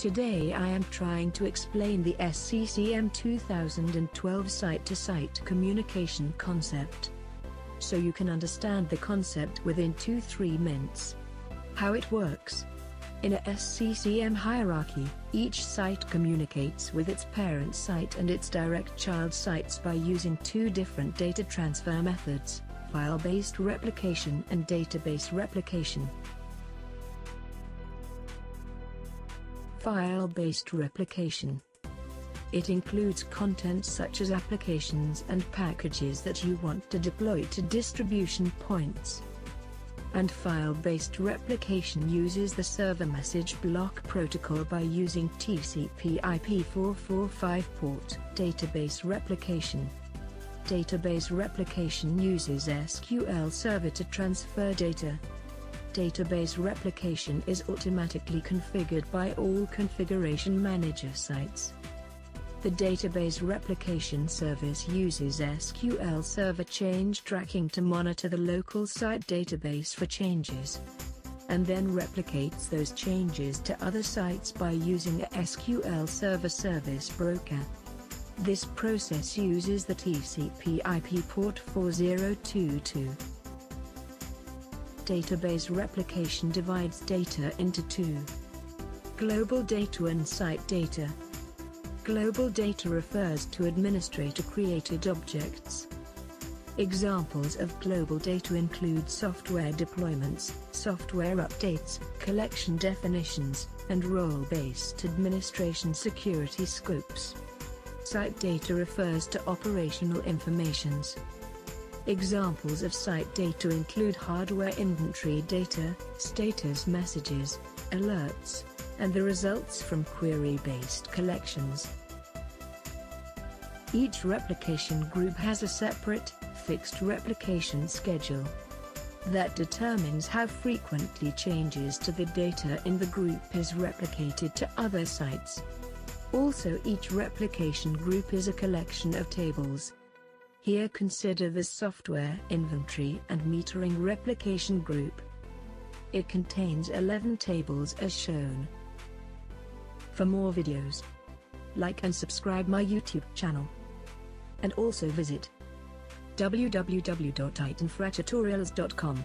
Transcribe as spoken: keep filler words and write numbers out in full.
Today I am trying to explain the S C C M two thousand twelve site-to-site communication concept, so you can understand the concept within two to three minutes. How it works. In a S C C M hierarchy, each site communicates with its parent site and its direct child sites by using two different data transfer methods, file-based replication and database replication. File-based replication. It includes content such as applications and packages that you want to deploy to distribution points. And file-based replication uses the server message block protocol by using T C P I P four forty-five port. Database replication. Database replication uses S Q L Server to transfer data. Database replication is automatically configured by all configuration manager sites. The database replication service uses S Q L Server Change Tracking to monitor the local site database for changes, and then replicates those changes to other sites by using a S Q L Server Service Broker. This process uses the T C P I P port four zero two two. Database replication divides data into two. Global data and site data. Global data refers to administrator-created objects. Examples of global data include software deployments, software updates, collection definitions, and role-based administration security scopes. Site data refers to operational informations. Examples of site data include hardware inventory data, status messages, alerts, and the results from query-based collections. Each replication group has a separate, fixed replication schedule that determines how frequently changes to the data in the group is replicated to other sites. Also, each replication group is a collection of tables. Here consider the software inventory and metering replication group. It contains eleven tables as shown. For more videos, like and subscribe my YouTube channel. And also visit w w w dot I Tinfratutorials dot com.